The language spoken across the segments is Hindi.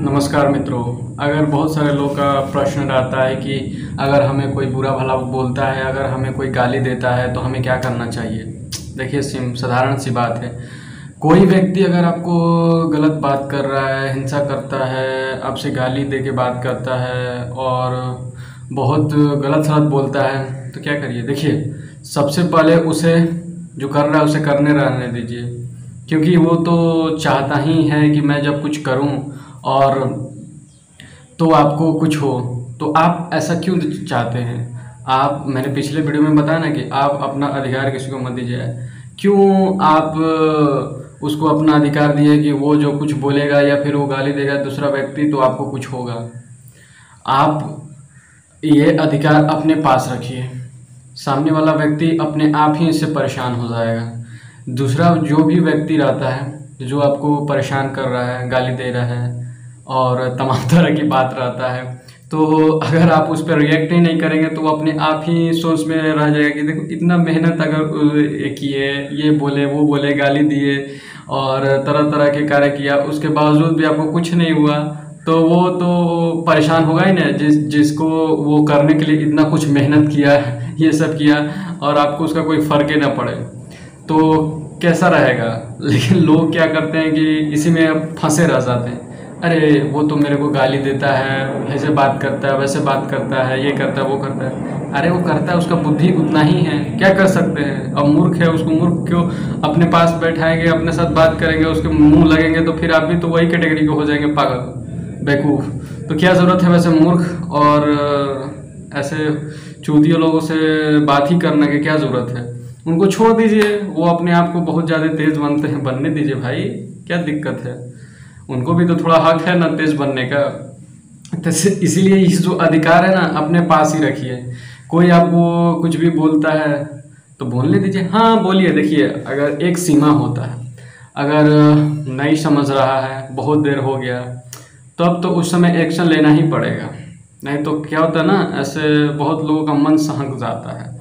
नमस्कार मित्रों, अगर बहुत सारे लोग का प्रश्न रहता है कि अगर हमें कोई बुरा भला बोलता है, अगर हमें कोई गाली देता है तो हमें क्या करना चाहिए। देखिए, साधारण सी बात है, कोई व्यक्ति अगर आपको गलत बात कर रहा है, हिंसा करता है, आपसे गाली दे के बात करता है और बहुत गलत सलत बोलता है तो क्या करिए। देखिए, सबसे पहले उसे जो कर रहा है उसे करने रहने दीजिए, क्योंकि वो तो चाहता ही है कि मैं जब कुछ करूं और तो आपको कुछ हो, तो आप ऐसा क्यों चाहते हैं। आप, मैंने पिछले वीडियो में बताया ना कि आप अपना अधिकार किसी को मत दीजिए। क्यों आप उसको अपना अधिकार दिए कि वो जो कुछ बोलेगा या फिर वो गाली देगा दूसरा व्यक्ति तो आपको कुछ होगा। आप ये अधिकार अपने पास रखिए, सामने वाला व्यक्ति अपने आप ही इससे परेशान हो जाएगा। दूसरा जो भी व्यक्ति रहता है जो आपको परेशान कर रहा है, गाली दे रहा है और तमाम तरह की बात रहता है, तो अगर आप उस पर रिएक्ट ही नहीं करेंगे तो वो अपने आप ही सोच में रह जाएगा कि देखो इतना मेहनत अगर किए, ये बोले वो बोले, गाली दिए और तरह तरह के कार्य किया, उसके बावजूद भी आपको कुछ नहीं हुआ, तो वो तो परेशान होगा ही ना। जिसको वो करने के लिए इतना कुछ मेहनत किया, ये सब किया और आपको उसका कोई फ़र्क ही ना पड़े तो कैसा रहेगा। लेकिन लोग क्या करते हैं कि इसी में फंसे रह जाते हैं, अरे वो तो मेरे को गाली देता है, ऐसे बात करता है, वैसे बात करता है, ये करता है, वो करता है। अरे वो करता है, उसका बुद्धि उतना ही है, क्या कर सकते हैं। अब मूर्ख है, उसको मूर्ख क्यों अपने पास बैठाएंगे, अपने साथ बात करेंगे, उसके मुंह लगेंगे तो फिर आप भी तो वही कैटेगरी के हो जाएंगे, पागल बेवकूफ़। तो क्या ज़रूरत है वैसे मूर्ख और ऐसे चूतियों लोगों से बात ही करने की क्या ज़रूरत है। उनको छोड़ दीजिए, वो अपने आप को बहुत ज़्यादा तेज़ बनते हैं, बनने दीजिए भाई, क्या दिक्कत है। उनको भी तो थोड़ा हक है ना तेज बनने का। तो इसीलिए ये जो अधिकार है ना अपने पास ही रखिए। कोई आपको कुछ भी बोलता है तो बोलने दीजिए, हाँ बोलिए। देखिए, अगर एक सीमा होता है, अगर नहीं समझ रहा है, बहुत देर हो गया, तो अब तो उस समय एक्शन लेना ही पड़ेगा, नहीं तो क्या होता है ना, ऐसे बहुत लोगों का मन सहक जाता है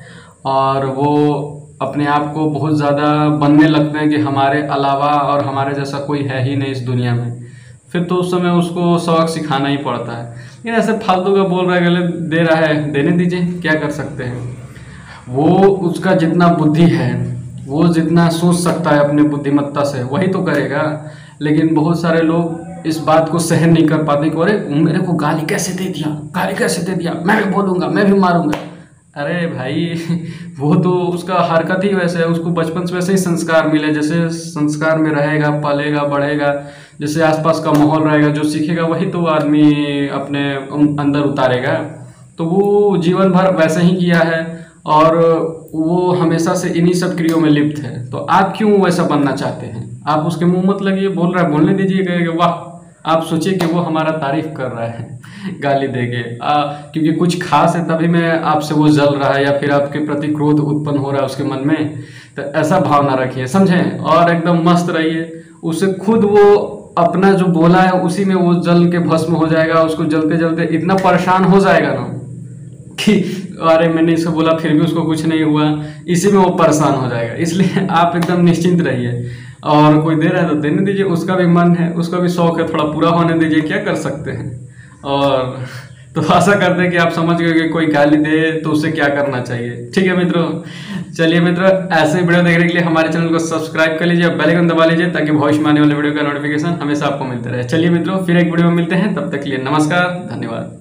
और वो अपने आप को बहुत ज़्यादा बनने लगते हैं कि हमारे अलावा और हमारे जैसा कोई है ही नहीं इस दुनिया में। फिर तो उस समय उसको सबक सिखाना ही पड़ता है। लेकिन ऐसे फालतू का बोल रहा है, गलत दे रहा है, देने दीजिए, क्या कर सकते हैं। वो उसका जितना बुद्धि है, वो जितना सोच सकता है अपने बुद्धिमत्ता से वही तो करेगा। लेकिन बहुत सारे लोग इस बात को सहन नहीं कर पाते कि अरे मेरे को गाली कैसे दे दिया, गाली कैसे दे दिया, मैं भी बोलूँगा, मैं भी मारूँगा। अरे भाई, वो तो उसका हरकत ही वैसे है, उसको बचपन से वैसे ही संस्कार मिले, जैसे संस्कार में रहेगा, पलेगा, बढ़ेगा, जैसे आसपास का माहौल रहेगा, जो सीखेगा वही तो आदमी अपने अंदर उतारेगा। तो वो जीवन भर वैसे ही किया है और वो हमेशा से इन्हीं सब क्रियों में लिप्त है। तो आप क्यों वैसा बनना चाहते हैं। आप उसके मुँह मत लगिए, बोल रहा है बोलने दीजिए, कहेगा वाह। आप सोचिए कि वो हमारा तारीफ़ कर रहा है गाली देके, क्योंकि कुछ खास है तभी मैं आपसे वो जल रहा है या फिर आपके प्रति क्रोध उत्पन्न हो रहा है उसके मन में। तो ऐसा भावना रखिए, समझें, और एकदम मस्त रहिए। उसे खुद वो अपना जो बोला है उसी में वो जल के भस्म हो जाएगा। उसको जलते जलते इतना परेशान हो जाएगा ना कि अरे मैंने इसको बोला फिर भी उसको कुछ नहीं हुआ, इसी में वो परेशान हो जाएगा। इसलिए आप एकदम निश्चिंत रहिए और कोई दे रहा है तो देने दीजिए, उसका भी मन है, उसका भी शौक है, थोड़ा पूरा होने दीजिए, क्या कर सकते हैं। और तो आशा करते हैं कि आप समझ गए कि कोई गाली दे तो उसे क्या करना चाहिए। ठीक है मित्रों, चलिए मित्रों, ऐसे वीडियो देखने के लिए हमारे चैनल को सब्सक्राइब कर लीजिए, बेल आइकन दबा लीजिए ताकि भविष्य में आने वाले वीडियो का नोटिफिकेशन हमेशा आपको मिलता रहे। चलिए मित्रों, फिर एक वीडियो में मिलते हैं, तब तक के लिए नमस्कार, धन्यवाद।